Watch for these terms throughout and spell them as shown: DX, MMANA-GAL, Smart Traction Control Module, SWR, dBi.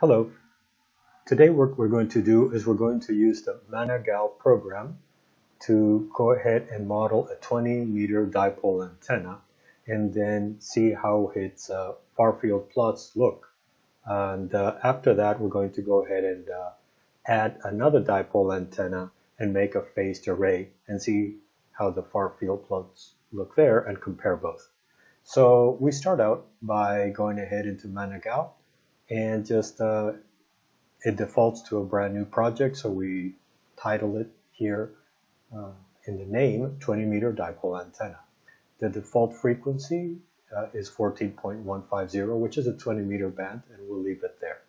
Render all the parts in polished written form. Hello. Today what we're going to do is we're going to use the MMANA-GAL program to go ahead and model a 20-meter dipole antenna and then see how its far field plots look. And after that we're going to go ahead and add another dipole antenna and make a phased array and see how the far field plots look there and compare both. So we start out by going ahead into MMANA-GAL. And just it defaults to a brand new project, so we title it here in the name 20-meter dipole antenna. The default frequency is 14.150, which is a 20-meter band, and we'll leave it there.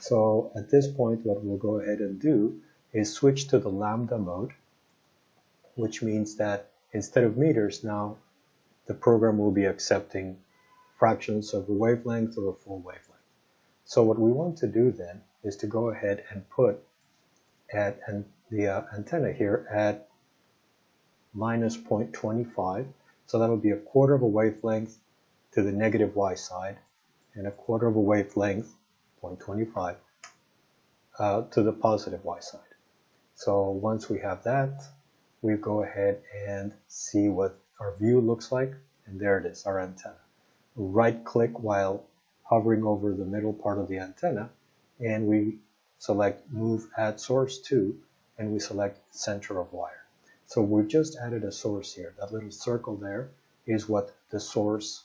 So at this point, what we'll go ahead and do is switch to the lambda mode, which means that instead of meters now, the program will be accepting fractions of a wavelength or a full wavelength. So what we want to do then is to go ahead and put the antenna here at minus 0.25. So that would be a quarter of a wavelength to the negative y side and a quarter of a wavelength, 0.25, to the positive y side. So once we have that, we go ahead and see what our view looks like. And there it is, our antenna. Right click while hovering over the middle part of the antenna, and we select Move Add Source to, and we select Center of Wire. So we've just added a source here. That little circle there is what the source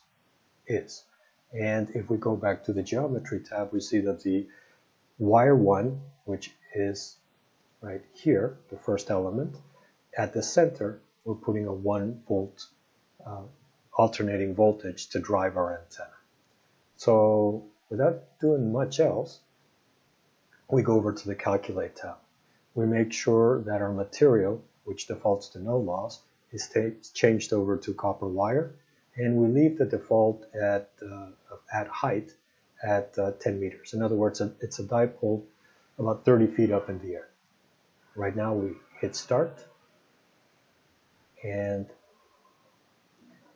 is. And if we go back to the Geometry tab, we see that the wire one, which is right here, the first element, at the center, we're putting a 1 volt alternating voltage to drive our antenna. So without doing much else, we go over to the Calculate tab. We make sure that our material, which defaults to no loss, is changed over to copper wire, and we leave the default at height at 10 meters. In other words, it's a dipole about 30 feet up in the air. Right now we hit start, and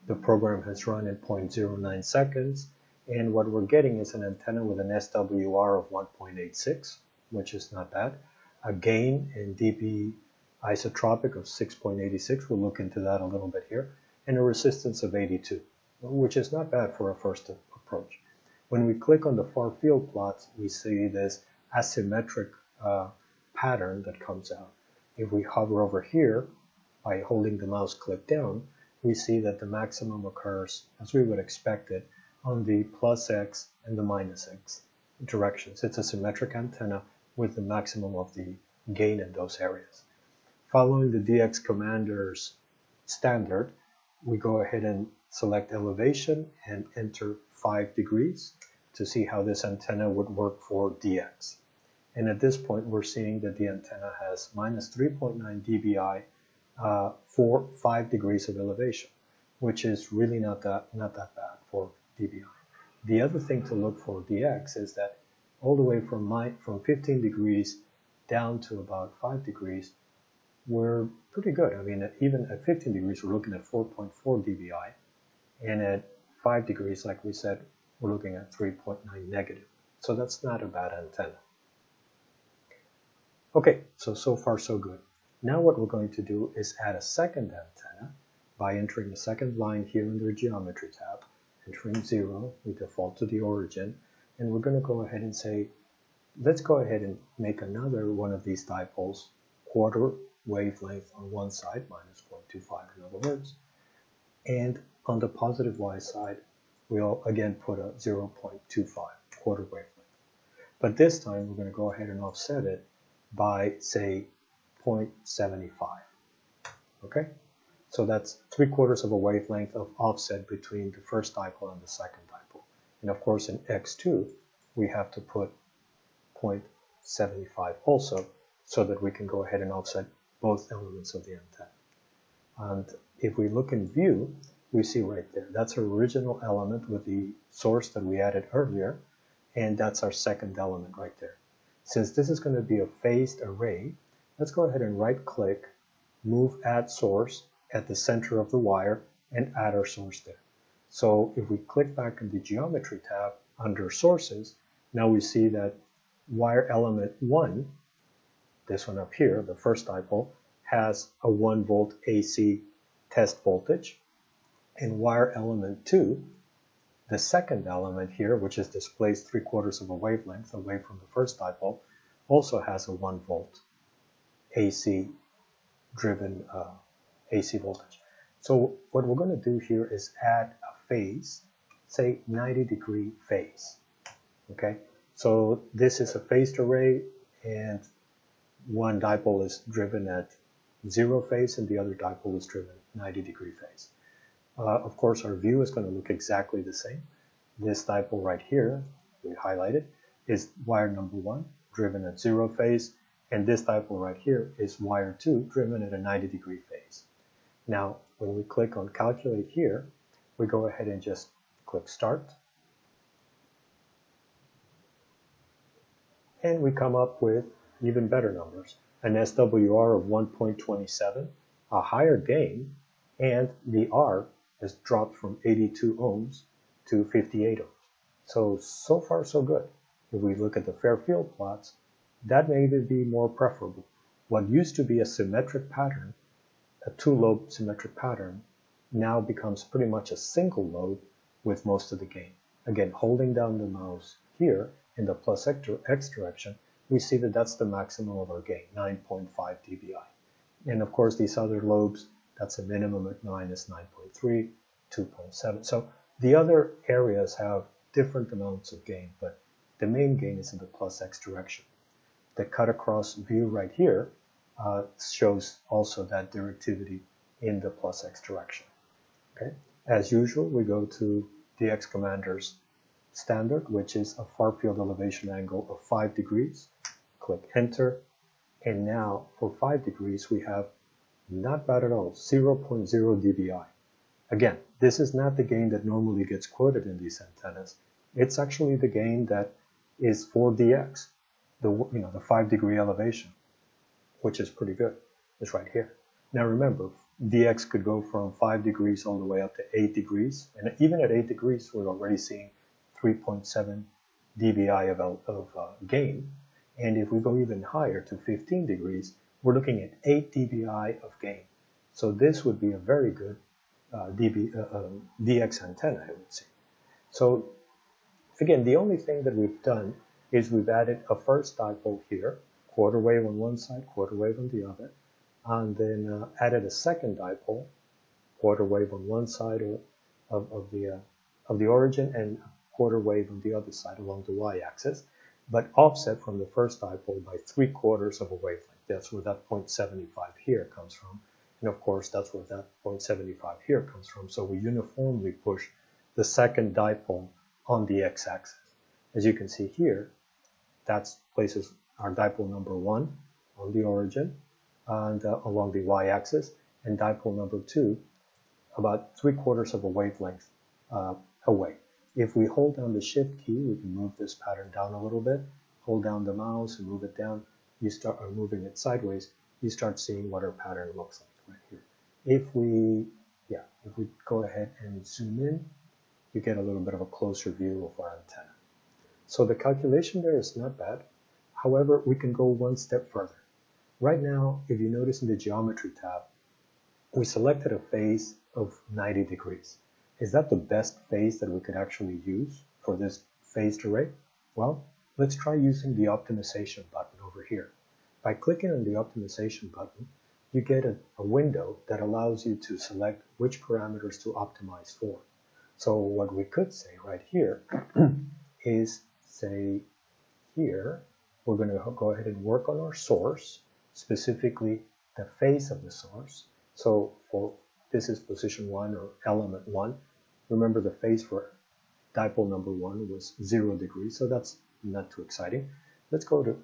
the program has run in 0.09 seconds. And what we're getting is an antenna with an SWR of 1.86, which is not bad. A gain in dB isotropic of 6.86. We'll look into that a little bit here. And a resistance of 82, which is not bad for a first approach. When we click on the far field plots, we see this asymmetric pattern that comes out. If we hover over here by holding the mouse click down, we see that the maximum occurs, as we would expect it, on the plus x and the minus x directions. It's a symmetric antenna with the maximum of the gain in those areas. Following the DX commander's standard, we go ahead and select elevation and enter 5 degrees to see how this antenna would work for DX. And at this point, we're seeing that the antenna has minus 3.9 dBi for 5 degrees of elevation, which is really not that bad for dBi. The other thing to look for dx is that all the way from 15 degrees down to about 5 degrees, we're pretty good. I mean, even at 15 degrees, we're looking at 4.4 dBi. And at 5 degrees, like we said, we're looking at 3.9 negative. So that's not a bad antenna. Okay, so far so good. Now what we're going to do is add a second antenna by entering the second line here in the Geometry tab. Entering 0, we default to the origin, and we're going to go ahead and say, let's go ahead and make another one of these dipoles, quarter wavelength on one side, minus 0.25 in other words, and on the positive y side, we'll again put a 0.25 quarter wavelength. But this time, we're going to go ahead and offset it by, say, 0.75, okay? So that's 3/4 of a wavelength of offset between the first dipole and the second dipole. And of course in X2, we have to put 0.75 also, so that we can go ahead and offset both elements of the antenna. And if we look in view, we see right there, that's our original element with the source that we added earlier, and that's our second element right there. Since this is going to be a phased array, let's go ahead and right click, move add source, at the center of the wire and add our source there. So if we click back in the Geometry tab under Sources, now we see that wire element 1, this one up here, the first dipole, has a 1 volt AC test voltage, and wire element 2, the second element here, which is displaced 3/4 of a wavelength away from the first dipole, also has a 1 volt AC driven AC voltage. So what we're going to do here is add a phase, say 90 degree phase. Okay, so this is a phased array, and one dipole is driven at 0 phase and the other dipole is driven 90 degree phase. Of course, our view is going to look exactly the same. This dipole right here, we highlighted, is wire number 1 driven at 0 phase, and this dipole right here is wire 2 driven at a 90 degree phase. Now when we click on calculate here, we go ahead and just click start, and we come up with even better numbers, an SWR of 1.27, a higher gain, and the R has dropped from 82 ohms to 58 ohms. So far so good. If we look at the fair field plots, that may even be more preferable. What used to be a symmetric pattern, a two-lobe symmetric pattern, now becomes pretty much a single lobe with most of the gain. Again, holding down the mouse here in the plus X direction, we see that that's the maximum of our gain, 9.5 dBi. And of course, these other lobes, that's a minimum at 9 is 9.3, 2.7. So the other areas have different amounts of gain, but the main gain is in the plus X direction. The cut across view right here shows also that directivity in the plus X direction. Okay? As usual, we go to the X commander's standard, which is a far field elevation angle of 5 degrees. Click enter, and now for 5 degrees we have, not bad at all, 0.0 dBi. Again, this is not the gain that normally gets quoted in these antennas. It's actually the gain that is for DX, the 5 degree elevation, which is pretty good. It's right here. Now remember, DX could go from 5 degrees all the way up to 8 degrees, and even at 8 degrees we're already seeing 3.7 dBi of gain, and if we go even higher to 15 degrees, we're looking at 8 dBi of gain. So this would be a very good DX antenna, I would say. So again, the only thing that we've done is we've added a first dipole here, 1/4 wave on one side, 1/4 wave on the other, and then added a second dipole, 1/4 wave on one side of the origin, and 1/4 wave on the other side along the y-axis, but offset from the first dipole by 3/4 of a wavelength. That's where that 0.75 here comes from, and of course that's where that 0.75 here comes from. So we uniformly push the second dipole on the x-axis. As you can see here, that places our dipole number 1 on the origin and along the y-axis, and dipole number 2 about 3/4 of a wavelength away. If we hold down the shift key, we can move this pattern down a little bit. Hold down the mouse and move it down. You start moving it sideways. You start seeing what our pattern looks like right here. If we go ahead and zoom in, you get a little bit of a closer view of our antenna. So the calculation there is not bad. However, we can go one step further. Right now, if you notice in the geometry tab, we selected a phase of 90 degrees. Is that the best phase that we could actually use for this phased array? Well, let's try using the optimization button over here. By clicking on the optimization button, you get a window that allows you to select which parameters to optimize for. So what we could say right here is, say here, we're going to go ahead and work on our source, specifically the phase of the source. So for this is position 1 or element 1. Remember, the phase for dipole number 1 was 0 degrees, so that's not too exciting. Let's go to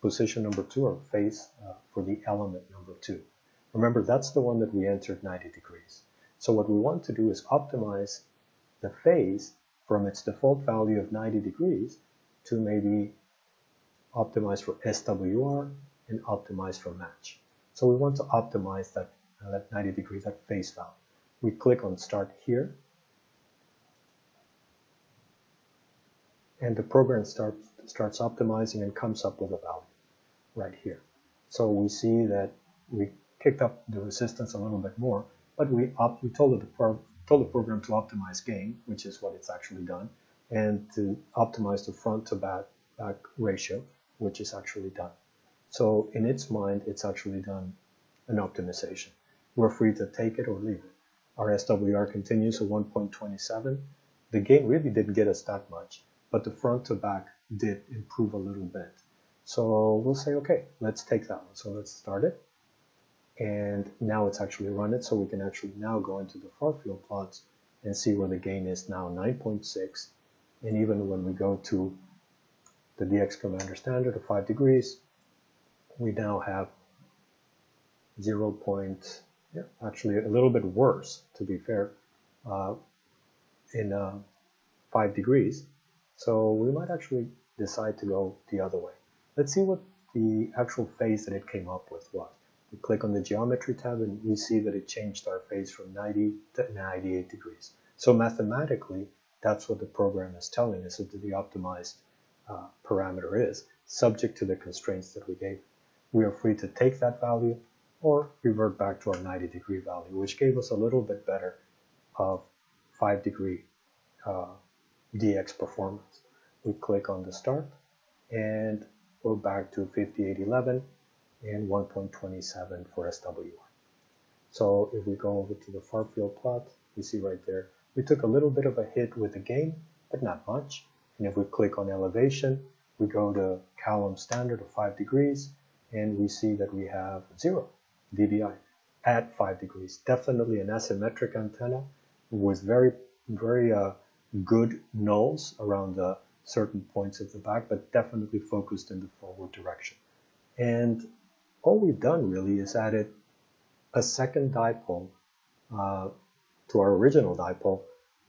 position number 2, or phase for the element number 2. Remember, that's the one that we entered 90 degrees. So what we want to do is optimize the phase from its default value of 90 degrees to maybe optimize for SWR and optimize for match. So we want to optimize that 90 degrees, that phase value. We click on start here. and the program starts optimizing and comes up with a value right here. So we see that we kicked up the resistance a little bit more, but we told the program to optimize gain, which is what it's actually done, and to optimize the front to back ratio, which is actually done. So in its mind, it's actually done an optimization. We're free to take it or leave it. Our SWR continues at 1.27. The gain really didn't get us that much, but the front to back did improve a little bit. So we'll say, okay, let's take that one. So let's start it. And now it's actually run it. So we can actually now go into the far field plots and see where the gain is now 9.6. And even when we go to the DX Commander standard of 5 degrees, we now have 0. Yeah, actually a little bit worse, to be fair, in 5 degrees. So we might actually decide to go the other way. Let's see what the actual phase that it came up with was. We click on the geometry tab and we see that it changed our phase from 90 to 98 degrees. So mathematically, that's what the program is telling us that the optimized parameter is, subject to the constraints that we gave. We are free to take that value or revert back to our 90 degree value, which gave us a little bit better of 5 degree DX performance. We click on the start and we're back to 58.11 and 1.27 for SWR. So if we go over to the far field plot, we see right there, we took a little bit of a hit with the gain, but not much. And if we click on elevation, we go to Calum standard of 5 degrees, and we see that we have 0 dBi at 5 degrees. Definitely an asymmetric antenna with very, very good nulls around the certain points of the back, but definitely focused in the forward direction. And all we've done really is added a second dipole to our original dipole,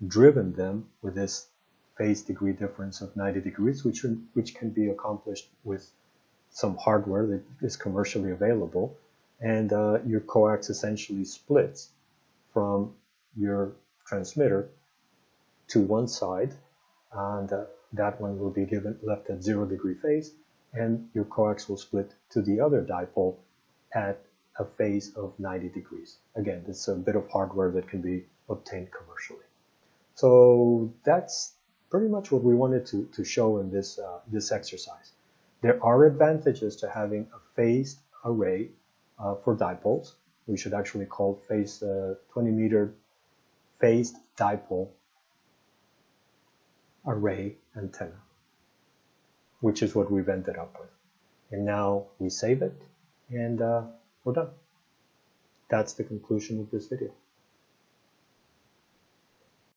driven them with this phase degree difference of 90 degrees, which can be accomplished with some hardware that is commercially available. And your coax essentially splits from your transmitter to one side, and that one will be left at 0 degree phase, and your coax will split to the other dipole at a phase of 90 degrees. Again, it's a bit of hardware that can be obtained commercially. So that's pretty much what we wanted to show in this, this exercise. There are advantages to having a phased array for dipoles. We should actually call phase 20-meter phased dipole array antenna, which is what we've ended up with. And now we save it and we're done. That's the conclusion of this video.